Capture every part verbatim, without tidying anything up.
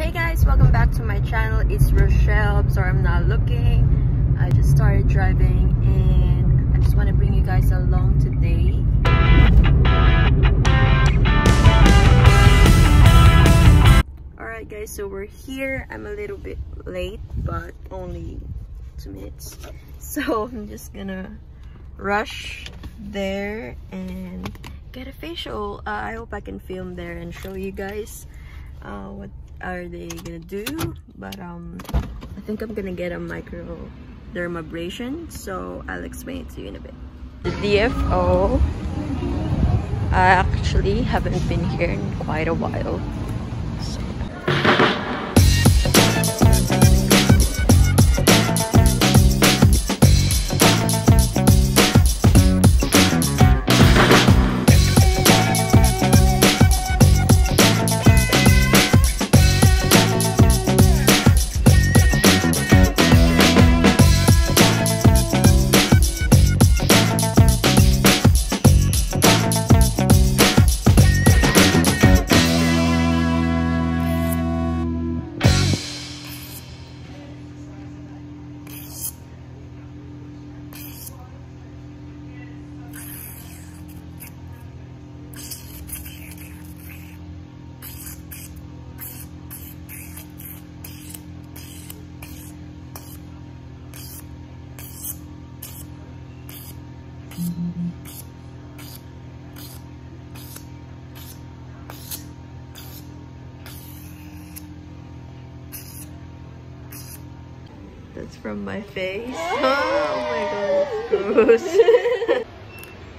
Hey guys, welcome back to my channel. It's Rochelle. I'm sorry I'm not looking. I just started driving and I just want to bring you guys along today. Alright guys, so we're here. I'm a little bit late, but only two minutes. So I'm just gonna rush there and get a facial. Uh, I hope I can film there and show you guys uh, what are they gonna do, but um I think I'm gonna get a micro dermabrasion, so I'll explain it to you in a bit. The D F O, I actually haven't been here in quite a while, so. That's from my face. Oh my god, gross.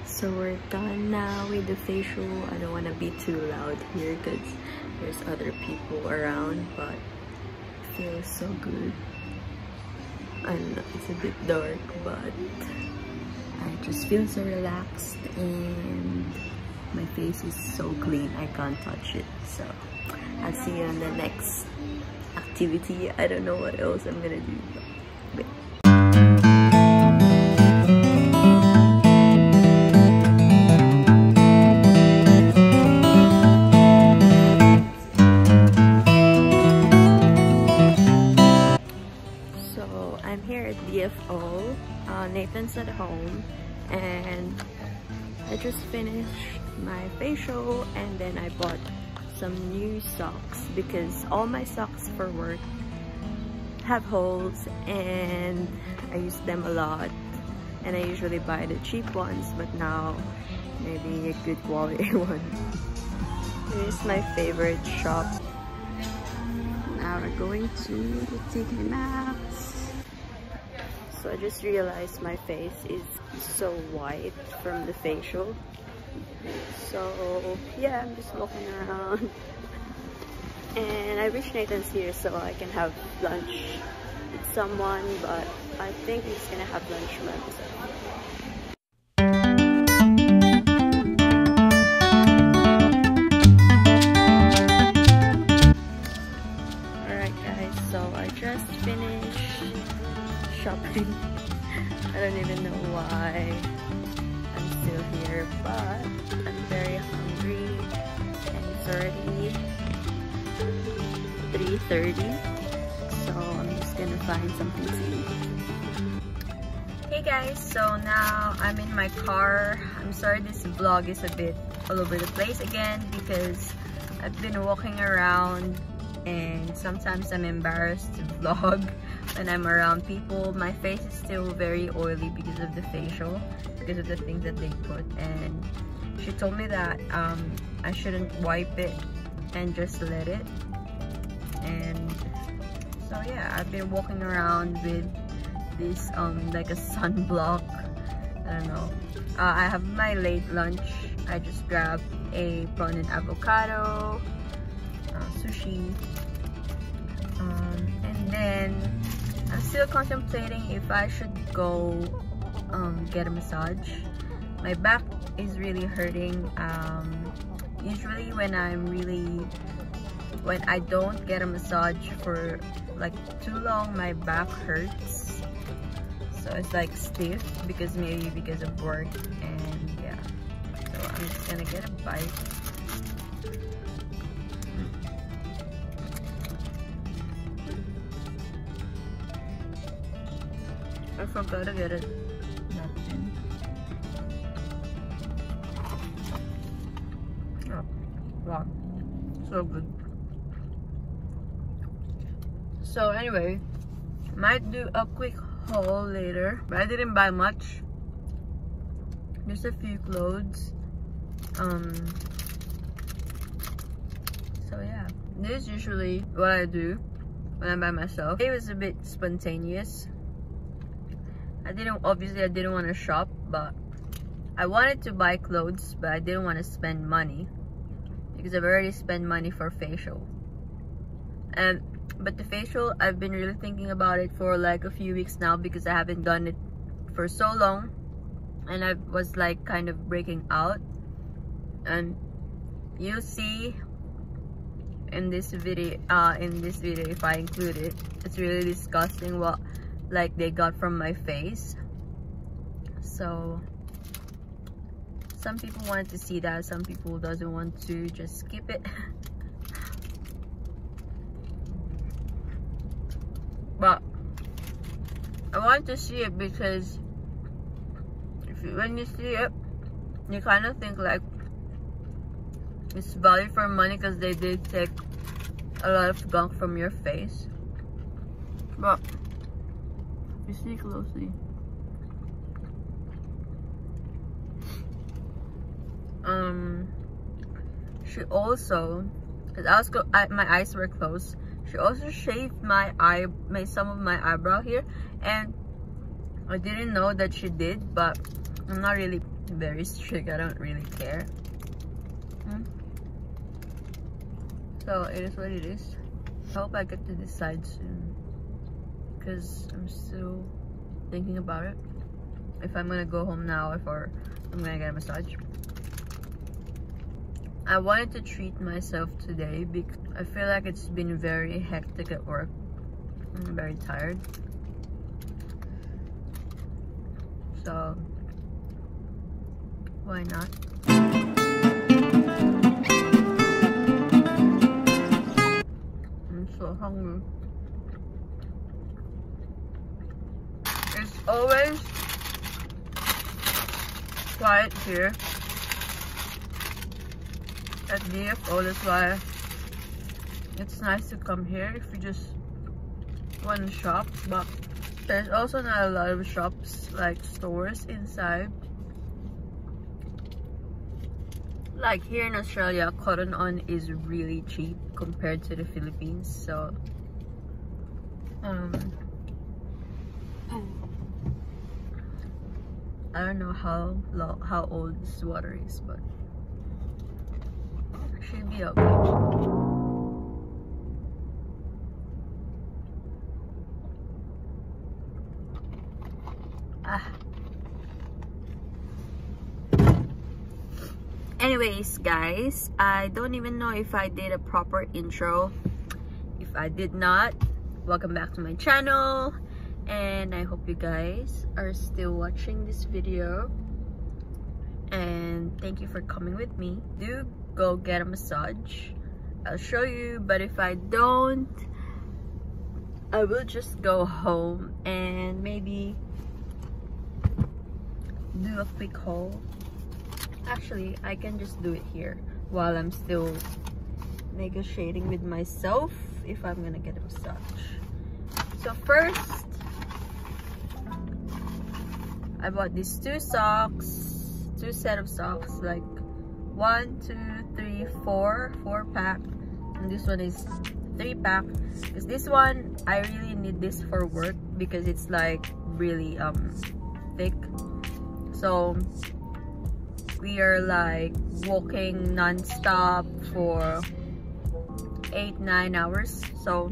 So we're done now with the facial. I don't want to be too loud here because there's other people around, but it feels so good. I don't know, it's a bit dark, but I just feel so relaxed and my face is so clean, I can't touch it. So I'll see you on the next activity. I don't know what else I'm gonna do. Wait. So I'm here at D F O. Uh, Nathan's at home and I just finished my facial, and then I bought some new socks because all my socks for work have holes and I use them a lot, and I usually buy the cheap ones, but now maybe a good quality one. This is my favorite shop. Now we're going to the T K Maxx. So I just realized my face is so white from the facial. So yeah, I'm just walking around and I wish Nathan's here so I can have lunch with someone, but I think he's gonna have lunch by himself. Alright guys, so I just finished shopping. I don't even know why I'm still here, but I'm very hungry and it's already three thirty, so I'm just gonna find something to eat. Hey guys, so now I'm in my car. I'm sorry this vlog is a bit all over the place again because I've been walking around and sometimes I'm embarrassed to vlog when I'm around people. My face is still very oily because of the facial, because of the things that they put, and she told me that um, I shouldn't wipe it and just let it. And so yeah, I've been walking around with this um, like a sunblock, I don't know. uh, I have my late lunch. I just grabbed a prawn and avocado, uh, sushi, um, and then I'm still contemplating if I should go um, get a massage. My back is really hurting. Um, usually when I'm really, when I don't get a massage for like too long, my back hurts. So it's like stiff because maybe because of work, and yeah. So I'm just gonna get a bite. I forgot to get it. Napkin. Oh, wow. So good. So anyway, might do a quick haul later, but I didn't buy much. Just a few clothes. Um. So yeah, this is usually what I do when I'm by myself. It was a bit spontaneous. I didn't, obviously I didn't want to shop, but I wanted to buy clothes, but I didn't want to spend money because I've already spent money for facial. And but the facial, I've been really thinking about it for like a few weeks now because I haven't done it for so long, and I was like kind of breaking out, and you'll see in this video uh in this video if I include it, it's really disgusting what like they got from my face. So some people wanted to see that, some people doesn't want to, just skip it. But I want to see it because if you, when you see it, you kind of think like it's value for money because they did take a lot of gunk from your face. But if you see closely, um, she also, cause I was go, I, my eyes were closed. She also shaved my eye, my some of my eyebrow here, and I didn't know that she did. But I'm not really very strict. I don't really care. Mm-hmm. So it is what it is. I hope I get to decide soon because I'm still thinking about it. If I'm gonna go home now or I'm gonna get a massage. I wanted to treat myself today because I feel like it's been very hectic at work. I'm very tired. So why not? So hungry. It's always quiet here at D F O, that's why it's nice to come here if you just want to shop. But there's also not a lot of shops, like stores inside. Like here in Australia, Cotton On is really cheap compared to the Philippines, so um I don't know how long, how old this water is, but it should be okay. Ah. Anyways guys, I don't even know if I did a proper intro. If I did not, welcome back to my channel, and I hope you guys are still watching this video, and thank you for coming with me. Do go get a massage, I'll show you, but if I don't, I will just go home and maybe do a quick haul. Actually, I can just do it here while I'm still negotiating with myself if I'm gonna get a massage. So first, I bought these two socks, two set of socks, like one, two, three, four, four pack, and this one is three pack. Because this one, I really need this for work because it's like really um thick. So we are like walking non-stop for eight nine hours, so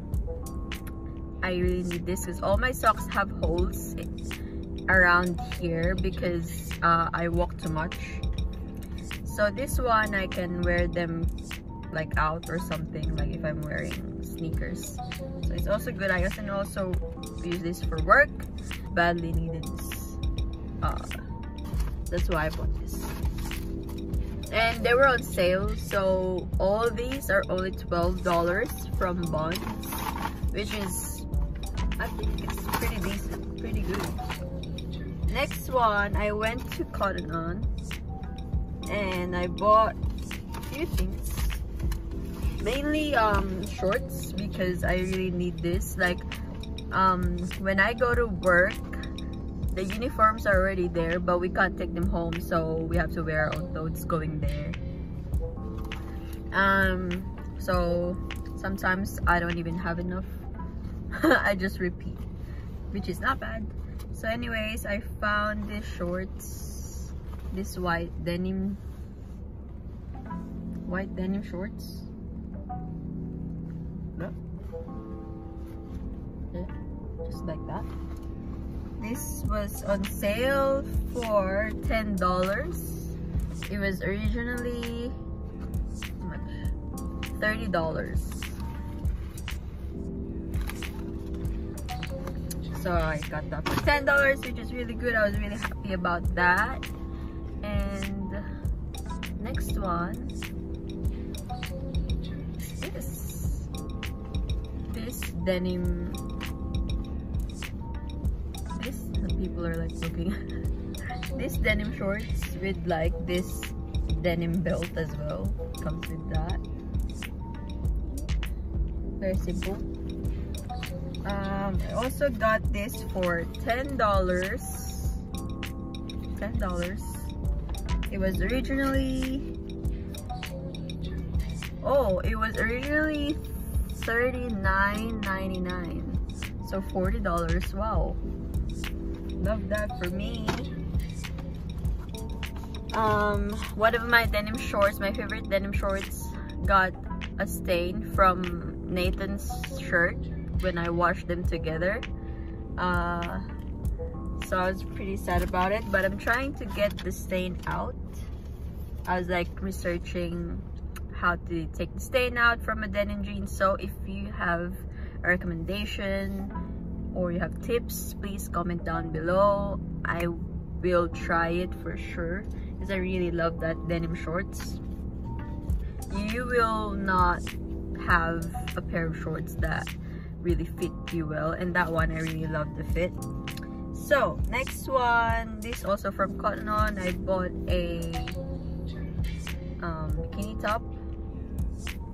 I really need this because all my socks have holes around here because uh, I walk too much. So this one I can wear them like out or something, like if I'm wearing sneakers, so it's also good. I can also use this for work. Badly needed this, uh, that's why I bought this. And they were on sale, so all these are only twelve dollars from Bonds, which is, I think it's pretty decent, pretty good. Next one, I went to Cotton On and I bought a few things. Mainly um shorts, because I really need this. Like um when I go to work, the uniforms are already there, but we can't take them home, so we have to wear our own clothes going there. Um so sometimes I don't even have enough. I just repeat, which is not bad. So anyways, I found these shorts, this white denim white denim shorts. Yeah, just like that. This was on sale for ten dollars. It was originally thirty dollars. So I got that for ten dollars, which is really good. I was really happy about that. And next one, this this denim. People are like looking at this denim shorts with like this denim belt as well. Comes with that. Very simple. Um, I also got this for ten dollars. Ten dollars. It was originally oh, it was originally thirty-nine ninety-nine. So forty dollars. Wow. Love that for me. Um, one of my denim shorts, my favorite denim shorts, got a stain from Nathan's shirt when I washed them together. Uh, so I was pretty sad about it, but I'm trying to get the stain out. I was like researching how to take the stain out from a denim jean. So if you have a recommendation, or you have tips, please comment down below. I will try it for sure, because I really love that denim shorts. You will not have a pair of shorts that really fit you well, and that one I really love the fit. So next one, this also from Cotton On. I bought a um, bikini top,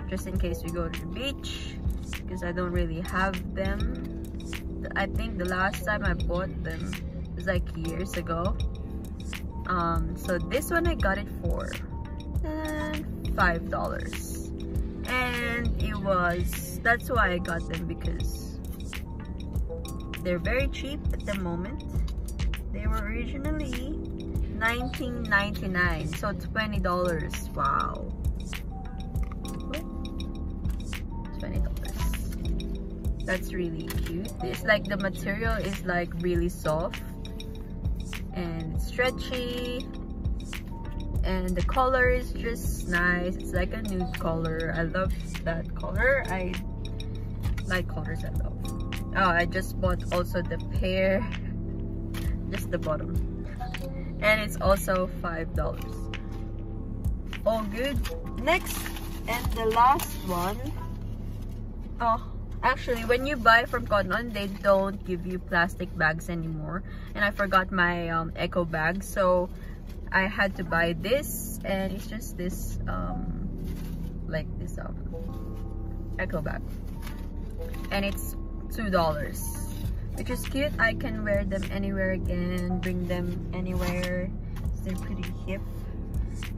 just in case we go to the beach, because I don't really have them. I think the last time I bought them was like years ago. Um, so this one I got it for five dollars, and it was that's why I got them, because they're very cheap at the moment. They were originally nineteen ninety-nine, so twenty dollars. Wow, twenty dollars. That's really cute. It's like the material is like really soft and stretchy, and the color is just nice. It's like a nude color. I love that color. I like colors I love. Oh, I just bought also the pair, just the bottom, and it's also five dollars. All good. Next and the last one. Oh, actually, when you buy from Cotton On, they don't give you plastic bags anymore, and I forgot my um, eco bag, so I had to buy this, and it's just this um, like this um, eco bag, and it's two dollars, which is cute. I can wear them anywhere again, bring them anywhere. They're pretty hip.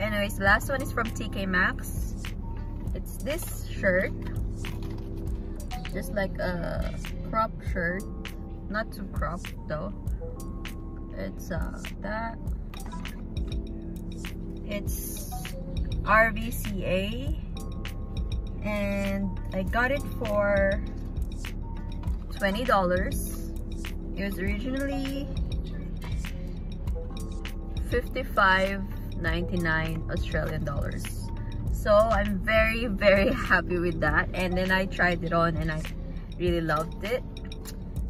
Anyways, the last one is from T K Maxx. It's this shirt, just like a crop shirt, not too cropped though. It's uh that it's R V C A, and I got it for twenty dollars. It was originally fifty-five ninety-nine Australian dollars. So I'm very very happy with that, and then I tried it on and I really loved it.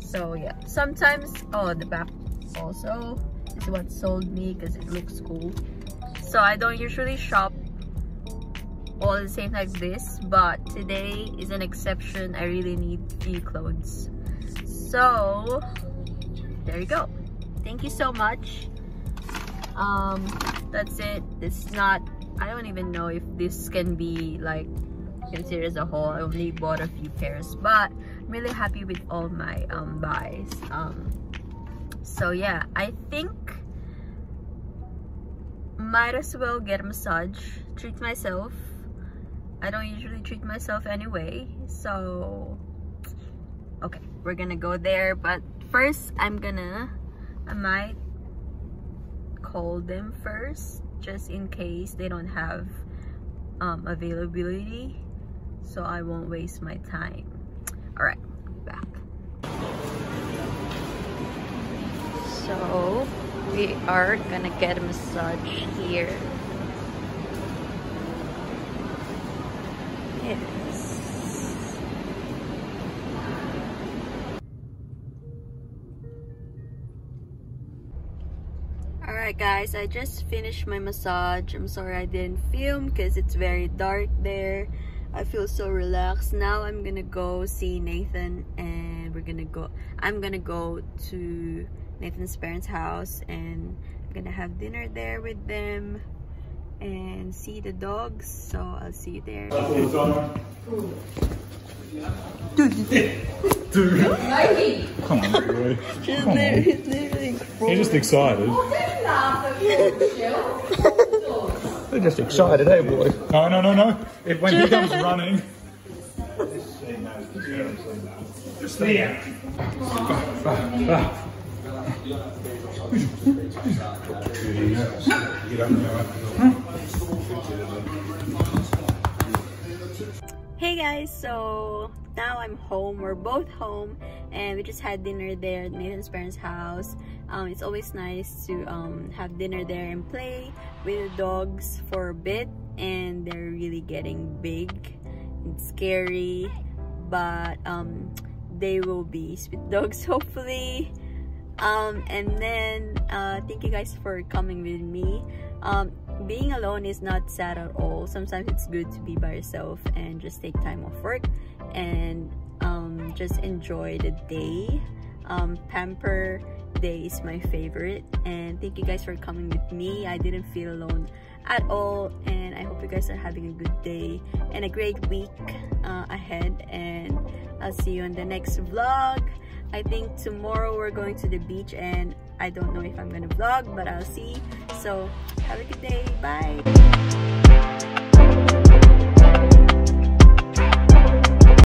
So yeah, sometimes oh the back also is what sold me, because it looks cool. So I don't usually shop all the same like this, but today is an exception. I really need few clothes, so there you go. Thank you so much. Um, that's it. It's not, I don't even know if this can be like considered as a haul. I only bought a few pairs, but I'm really happy with all my um, buys. Um, so yeah, I think might as well get a massage, treat myself. I don't usually treat myself anyway, so okay, we're gonna go there. But first, I'm gonna, I might call them first, just in case they don't have um, availability, so I won't waste my time. All right, back. So we are gonna get a massage here. Yes. Alright guys, I just finished my massage. I'm sorry I didn't film because it's very dark there. I feel so relaxed. Now I'm gonna go see Nathan, and we're gonna go, I'm gonna go to Nathan's parents' house, and I'm gonna have dinner there with them and see the dogs, so I'll see you there. Dude, dude. Come on, boy. She's Come literally, on. literally crawling. You're just excited. They're just excited, eh, boy? No, no, no, no. If, when he comes running. Just stay out. Hey guys, so now I'm home. We're both home, and we just had dinner there at Nathan's parents' house. Um, it's always nice to um, have dinner there and play with the dogs for a bit, and they're really getting big and scary, but um, they will be sweet dogs hopefully. Um, and then uh, thank you guys for coming with me. Um, being alone is not sad at all. Sometimes it's good to be by yourself and just take time off work and um, just enjoy the day. Um, pamper day is my favorite, and thank you guys for coming with me. I didn't feel alone at all, and I hope you guys are having a good day and a great week uh, ahead, and I'll see you in the next vlog. I think tomorrow we're going to the beach, and I don't know if I'm gonna vlog, but I'll see. So have a good day. Bye.